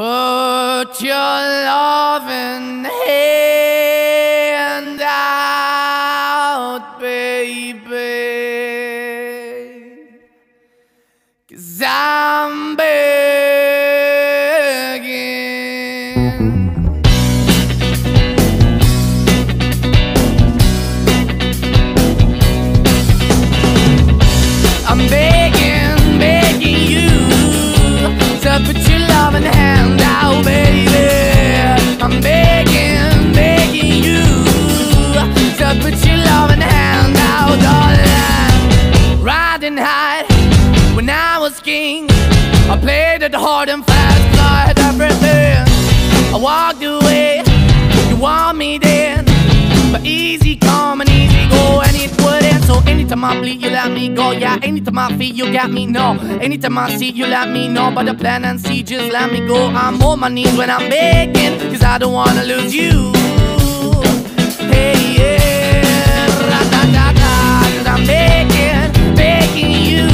Put your loving hand out, baby, 'cause I'm begging. I'm begging, begging you to put your loving hand out, baby. I'm begging, begging you to put your loving hand out, darling. Riding high when I was king, I played it hard and fast, I had everything. I walked away, you want me then, but easy come and easy go, and it wouldn't. So anytime I bleed, you let me go. Yeah, anytime I feel, you got me, no. Anytime I see, you let me know. But the plan and see, just let me go. I'm on my knees when I'm begging, 'cause I don't wanna lose you. Hey, yeah, ra-da-da-da. 'Cause I'm begging, begging you,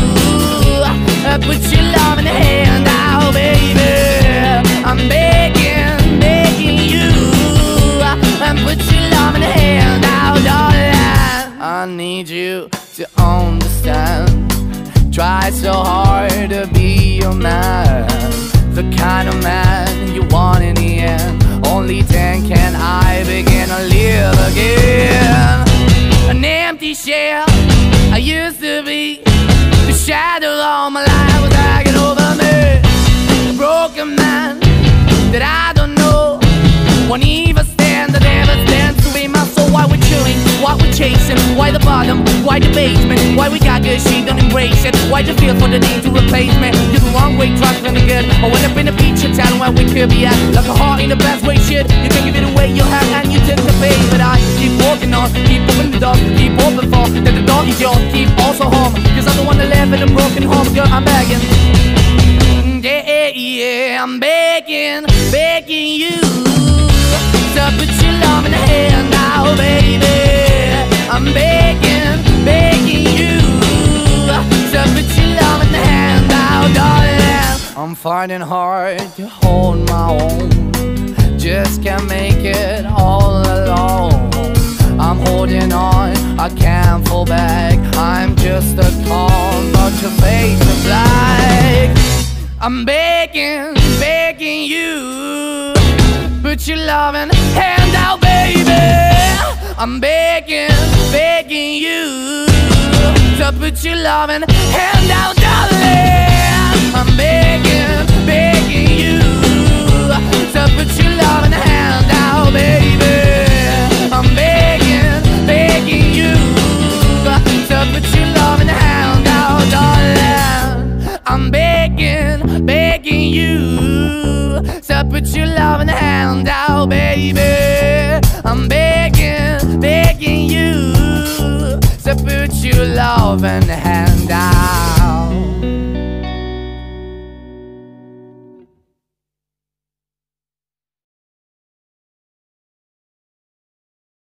put your love in the hand out, baby. I'm begging, begging you, put your love in the hand out, darling. I need you to understand, try so hard to be your man, the kind of man you want in the end. Only then can I begin to live again. An empty shell I used to be, the shadow all my life was hanging over me. A broken man that I don't know, won't even stand, that never stands to be my soul. Why we're chilling, why we're chasing, why the bottom, why the basement, why we got good, she don't embrace it, why the feel for the need to replace me. You're the wrong way, trying to be good. I went up in a feature town where we could be at, like a heart in the best way, shit. You can give it away, you have, and you take the bait. But I keep walking on, keep open the door, keep open for that the door is yours, keep also home, 'cause I don't wanna live in a broken home, girl. I'm begging, yeah, yeah, yeah. I'm begging, begging you to put your love in the hand now, baby. I'm begging, begging you to put your love in the hand now, darling. I'm finding hard to hold my own, just can't make it all alone. I'm holding on, I can't fall back, I'm just a call, but your face is black. I'm begging, begging you, put your loving hand out, baby. I'm begging, begging you to put your loving hand out, darling. I'm begging, begging you to put your loving hand out, baby. I'm begging, begging you to put your loving hand out, darling. I'm begging, begging you, so put your love in the hand out, baby.